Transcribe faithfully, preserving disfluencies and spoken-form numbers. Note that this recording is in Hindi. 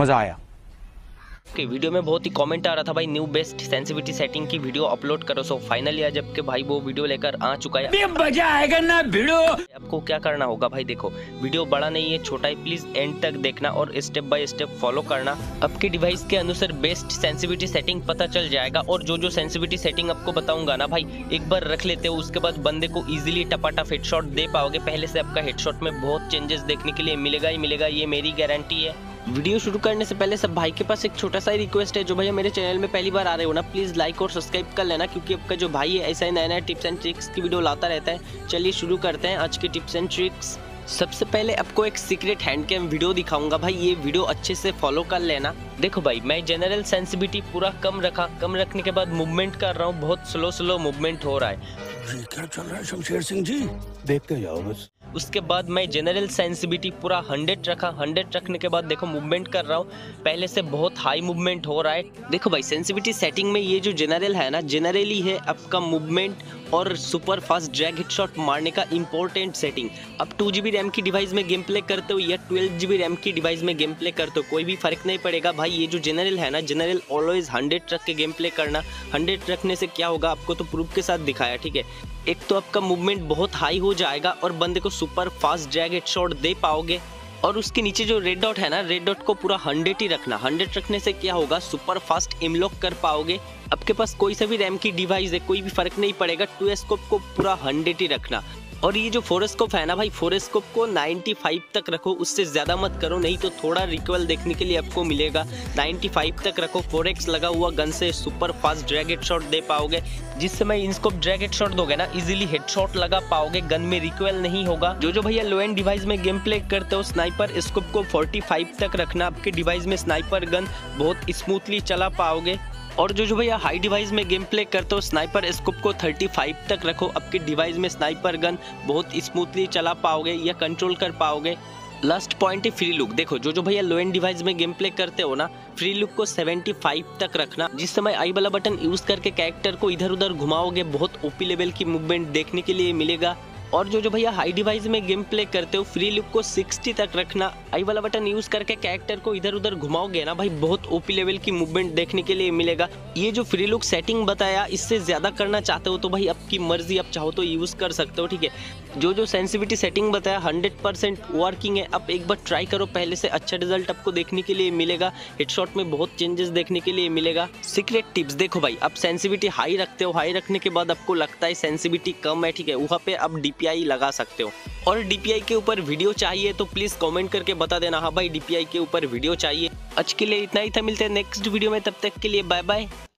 मज़ा आया। ओके okay, वीडियो में बहुत ही कमेंट आ रहा था भाई न्यू बेस्ट सेंसिटिविटी सेटिंग की वीडियो अपलोड करो। सो फाइनली आज जबकि भाई वो वीडियो लेकर आ चुका है। मजा आएगा ना वीडियो। आपको क्या करना होगा भाई, देखो वीडियो बड़ा नहीं है, छोटा है, प्लीज एंड तक देखना और स्टेप बाय स्टेप फॉलो करना। आपके डिवाइस के अनुसार बेस्ट सेंसिटिविटी सेटिंग पता चल जाएगा। और जो जो सेंसिटिविटी सेटिंग आपको बताऊंगा ना भाई, एक बार रख लेते हो, उसके बाद बंदे को इजिली टपाटप हेडशॉट दे पाओगे। पहले से आपका हेडशॉट में बहुत चेंजेस देखने के लिए मिलेगा ही मिलेगा, ये मेरी गारंटी है। वीडियो शुरू करने से पहले सब भाई के पास एक छोटा सा रिक्वेस्ट है, जो भैया मेरे चैनल में पहली बार आ रहे हो ना, प्लीज़ लाइक और सब्सक्राइब कर लेना, क्योंकि आपका जो भाई है ऐसा ही नया नया टिप्स एंड ट्रिक्स की वीडियो लाता रहता है। चलिए शुरू करते हैं आज के टिप्स एंड ट्रिक्स। सबसे पहले आपको एक सीक्रेट हैंडकैम वीडियो दिखाऊंगा भाई, ये वीडियो अच्छे से फॉलो कर लेना। देखो भाई मैं जनरल सेंसिटिविटी पूरा कम रखा, कम रखने के बाद मूवमेंट कर रहा हूँ, बहुत स्लो स्लो मूवमेंट हो रहा है। क्या चल रहा है शमशेर सिंह जी, देखते जाओ बस। उसके बाद मैं जनरल सेंसिटिविटी पूरा हंड्रेड रखा, हंड्रेड रखने के बाद देखो मूवमेंट कर रहा हूँ, पहले से बहुत हाई मूवमेंट हो रहा है। देखो भाई सेंसिटिविटी सेटिंग में ये जो जनरल है ना, जनरली है आपका मूवमेंट और सुपर फास्ट ड्रैग हेडशॉट मारने का इंपॉर्टेंट सेटिंग। अब टू जी बी रैम की डिवाइस में गेम प्ले करते हो या ट्वेल्व जी बी रैम की डिवाइस में गेम प्ले करते हो, कोई भी फर्क नहीं पड़ेगा भाई। ये जो जनरल है ना, जनरल ऑलवेज हंड्रेड रख के गेम प्ले करना। हंड्रेड रखने से क्या होगा, आपको तो प्रूफ के साथ दिखाया, ठीक है। एक तो आपका मूवमेंट बहुत हाई हो जाएगा और बंदे को सुपर फास्ट ड्रैग हेडशॉट दे पाओगे। और उसके नीचे जो रेड डॉट है ना, रेड डॉट को पूरा हंड्रेड ही रखना। हंड्रेड रखने से क्या होगा, सुपर फास्ट इमलॉक कर पाओगे। आपके पास कोई सा भी रैम की डिवाइस है, कोई भी फर्क नहीं पड़ेगा। टूएस्कोप को पूरा हंड्रेड ही रखना। और ये जो फोरेस्कोप है ना भाई, फोरेस्कोप को नाइन्टी फाइव तक रखो, उससे ज़्यादा मत करो, नहीं तो थोड़ा रिकवल देखने के लिए आपको मिलेगा। नाइन्टी फाइव तक रखो, फोर एक्स लगा हुआ गन से सुपर फास्ट ड्रैग हेडशॉट दे पाओगे, जिससे मैं इनस्कोप ड्रैग हेडशॉट दोगे ना, इजीली हेडशॉट लगा पाओगे, गन में रिकवल नहीं होगा। जो जो भैया लो एंड डिवाइस में गेम प्ले करते हो, स्नाइपर स्कोप को फोर्टी फाइव तक रखना, आपके डिवाइस में स्नाइपर गन बहुत स्मूथली चला पाओगे। और जो जो भैया हाई डिवाइस में गेम प्ले करते हो, स्नाइपर स्कोप को थर्टी फाइव तक रखो, आपके डिवाइस में स्नाइपर गन बहुत स्मूथली चला पाओगे या कंट्रोल कर पाओगे। लास्ट पॉइंट है फ्री लुक। देखो जो जो भैया लो एंड डिवाइस में गेम प्ले करते हो ना, फ्री लुक को सेवेंटी फाइव तक रखना। जिस समय आई वाला बटन यूज़ करके कैरेक्टर को इधर उधर घुमाओगे, बहुत ओपी लेवल की मूवमेंट देखने के लिए मिलेगा। और जो जो भैया हाई डिवाइस में गेम प्ले करते हो, फ्री लुक को सिक्सटी तक रखना। आई वाला बटन यूज़ करके कैरेक्टर को इधर उधर घुमाओगे ना भाई, बहुत ओपी लेवल की मूवमेंट देखने के लिए मिलेगा। ये जो फ्री लुक सेटिंग बताया, इससे ज़्यादा करना चाहते हो तो भाई आपकी मर्जी, आप चाहो तो यूज़ कर सकते हो, ठीक है। जो जो सेंसिटिविटी सेटिंग बताया हंड्रेड परसेंट वर्किंग है, आप एक बार ट्राई करो, पहले से अच्छा रिजल्ट आपको देखने के लिए मिलेगा। हेडशॉट में बहुत चेंजेस देखने के लिए मिलेगा। सीक्रेट टिप्स, देखो भाई आप सेंसिटिविटी हाई रखते हो, हाई रखने के बाद आपको लगता है सेंसिटिविटी कम है, ठीक है, वहाँ पर आप डीपीआई लगा सकते हो। और डीपीआई के ऊपर वीडियो चाहिए तो प्लीज कमेंट करके बता देना, हाँ भाई डीपीआई के ऊपर वीडियो चाहिए। आज के लिए इतना ही था, मिलते हैं नेक्स्ट वीडियो में, तब तक के लिए बाय बाय।